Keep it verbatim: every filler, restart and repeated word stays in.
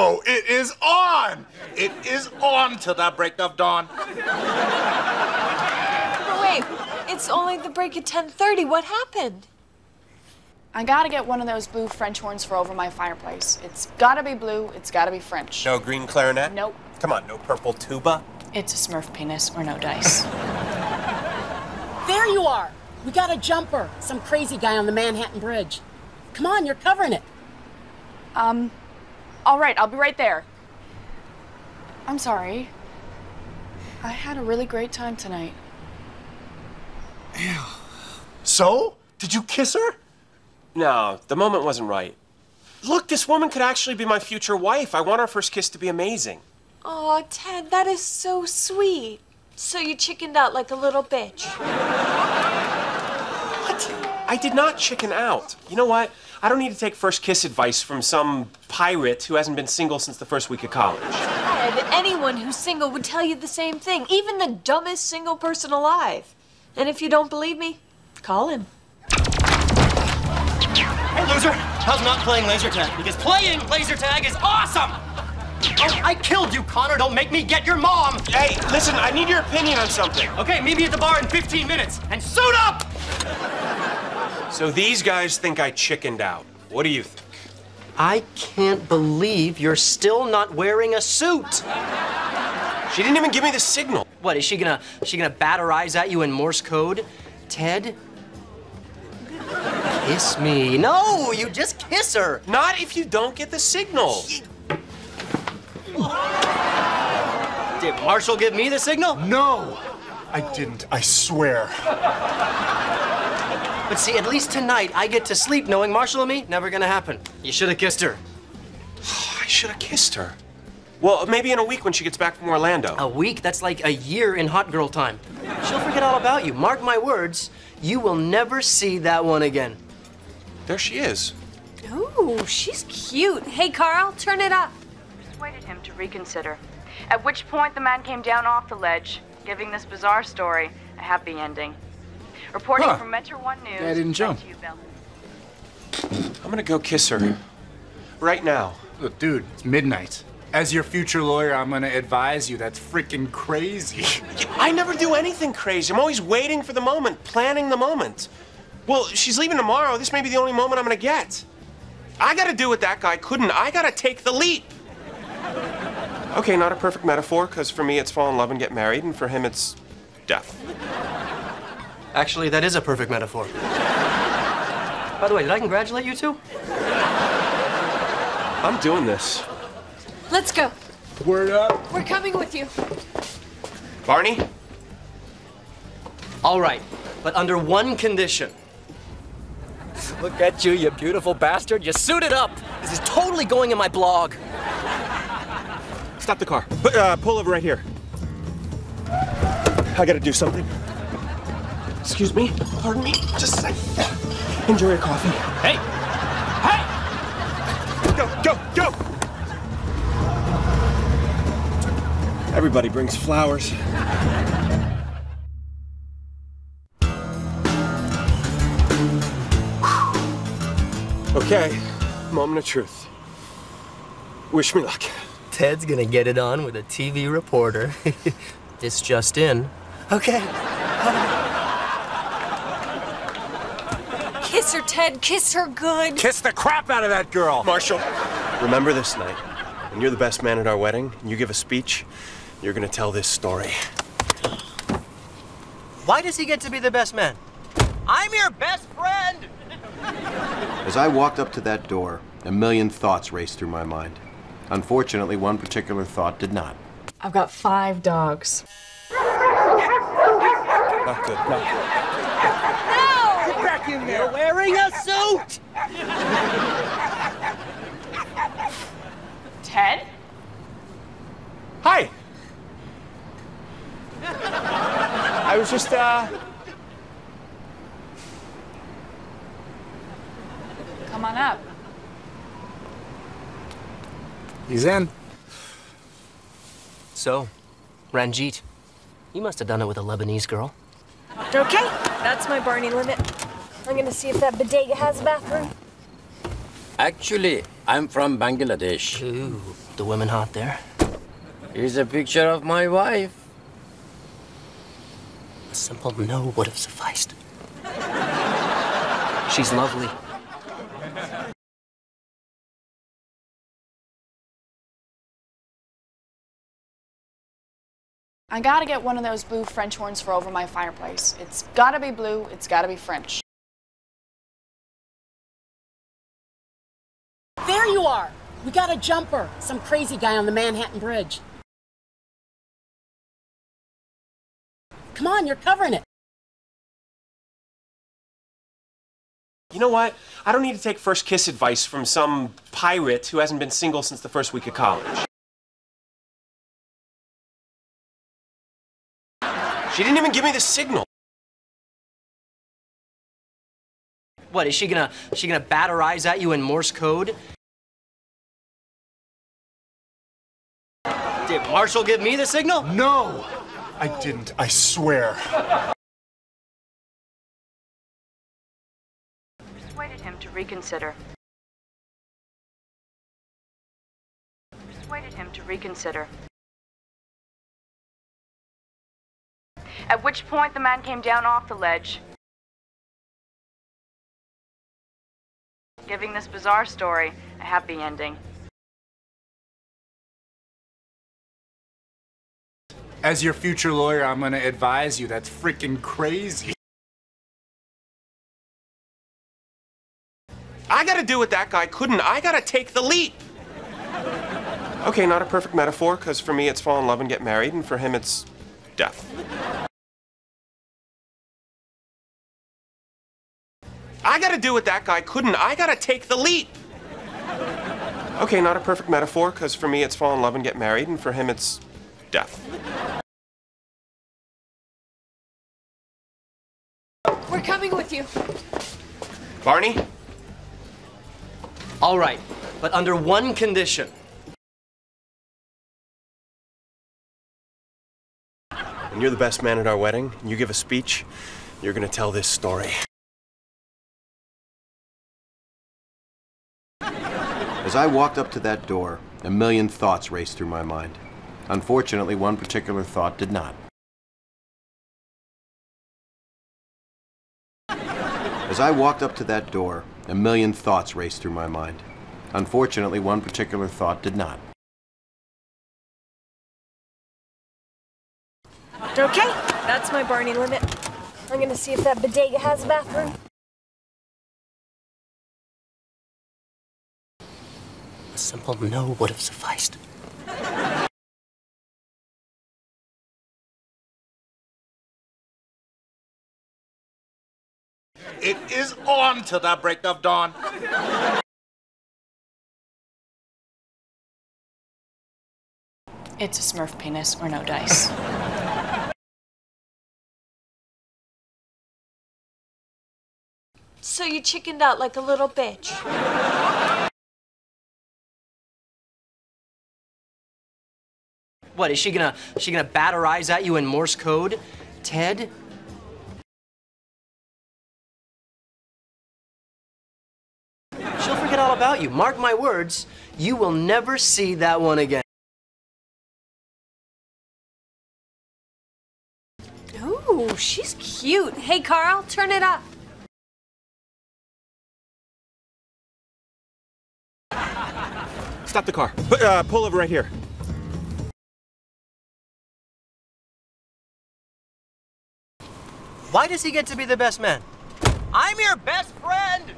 Oh, it is on! It is on till the break of dawn. But wait, it's only the break at ten thirty. What happened? I gotta get one of those blue French horns for over my fireplace. It's gotta be blue, it's gotta be French. No green clarinet? Nope. Come on, no purple tuba? It's a Smurf penis or no dice. There you are. We got a jumper. Some crazy guy on the Manhattan Bridge. Come on, you're covering it. Um, all right, I'll be right there. I'm sorry. I had a really great time tonight. Ew. So? Did you kiss her? No, the moment wasn't right. Look, this woman could actually be my future wife. I want our first kiss to be amazing. Aw, Ted, that is so sweet. So you chickened out like a little bitch. What? I did not chicken out. You know what? I don't need to take first kiss advice from some pirate who hasn't been single since the first week of college. Ted, anyone who's single would tell you the same thing. Even the dumbest single person alive. And if you don't believe me, call him. Hey, loser. How's not playing laser tag? Because playing laser tag is awesome! Oh, I killed you, Connor. Don't make me get your mom. Hey, listen, I need your opinion on something. Okay, meet me at the bar in fifteen minutes and suit up! So these guys think I chickened out. What do you think? I can't believe you're still not wearing a suit. She didn't even give me the signal. What, is she gonna, is she gonna bat her eyes at you in Morse code? Ted? Kiss me. No, you just kiss her. Not if you don't get the signal. She Did Marshall give me the signal? No, I didn't, I swear. But see, at least tonight I get to sleep knowing Marshall and me, never gonna happen. You should have kissed her. I should have kissed her. Well, maybe in a week when she gets back from Orlando. A week? That's like a year in hot girl time. She'll forget all about you. Mark my words, you will never see that one again. There she is. Ooh, she's cute. Hey, Carl, turn it up. Persuaded him to reconsider, at which point the man came down off the ledge, giving this bizarre story a happy ending. Reporting huh. from Metro One News. I didn't jump. You, I'm gonna go kiss her right now. Look, dude, it's midnight. As your future lawyer, I'm gonna advise you that's freaking crazy. I never do anything crazy. I'm always waiting for the moment, planning the moment. Well, she's leaving tomorrow. This may be the only moment I'm gonna get. I gotta do what that guy couldn't. I gotta take the leap. Okay, not a perfect metaphor, because for me it's fall in love and get married, and for him it's death. Actually, that is a perfect metaphor. By the way, did I congratulate you two? I'm doing this. Let's go. Word up. We're coming with you. Barney? All right, but under one condition. Look at you, you beautiful bastard. You suited up. This is totally going in my blog. Stop the car. P uh, pull over right here. I gotta do something. Excuse me. Pardon me. Just a sec. Enjoy your coffee. Hey! Hey! Go, go, go! Everybody brings flowers. Okay. Moment of truth. Wish me luck. Ted's gonna get it on with a T V reporter. This just in. Okay. Kiss her, Ted. Kiss her good. Kiss the crap out of that girl. Marshall, remember this night. When you're the best man at our wedding, and you give a speech, you're gonna tell this story. Why does he get to be the best man? I'm your best friend! As I walked up to that door, a million thoughts raced through my mind. Unfortunately, one particular thought did not. I've got five dogs. Not good, not good. No! Get back in there! You're wearing a suit! Ted? Hi! I was just, uh... Come on up. He's in. So, Ranjit, you must have done it with a Lebanese girl. Okay, that's my Barney limit. I'm gonna see if that bodega has a bathroom. Actually, I'm from Bangladesh. Ooh, the women hot there? Here's a picture of my wife. A simple no would have sufficed. She's lovely. I gotta get one of those blue French horns for over my fireplace. It's gotta be blue, it's gotta be French. There you are! We got a jumper! Some crazy guy on the Manhattan Bridge. Come on, you're covering it! You know what? I don't need to take first kiss advice from some pirate who hasn't been single since the first week of college. She didn't even give me the signal. What, is she gonna, is she gonna bat her eyes at you in Morse code? Did Marshall give me the signal? No, I didn't, I swear. Persuaded him to reconsider. Persuaded him to reconsider. At which point, the man came down off the ledge, giving this bizarre story a happy ending. As your future lawyer, I'm gonna advise you that's freaking crazy. I gotta do what that guy couldn't. I gotta take the leap. Okay, not a perfect metaphor, because for me, it's fall in love and get married, and for him, it's death. I gotta do what that guy couldn't. I gotta take the leap. Okay, not a perfect metaphor, because for me it's fall in love and get married, and for him it's death. We're coming with you. Barney? All right, but under one condition. When you're the best man at our wedding, and you give a speech, you're gonna tell this story. As I walked up to that door, a million thoughts raced through my mind. Unfortunately, one particular thought did not. As I walked up to that door, a million thoughts raced through my mind. Unfortunately, one particular thought did not. Okay, that's my Barney limit. I'm gonna see if that bodega has a bathroom. A simple no would have sufficed. It is on till the break of dawn. It's a Smurf penis or no dice. So you chickened out like a little bitch. What, is she gonna, is she gonna bat her eyes at you in Morse code, Ted? She'll forget all about you. Mark my words, you will never see that one again. Ooh, she's cute. Hey, Carl, turn it up. Stop the car. Uh, pull over right here. Why does he get to be the best man? I'm your best friend!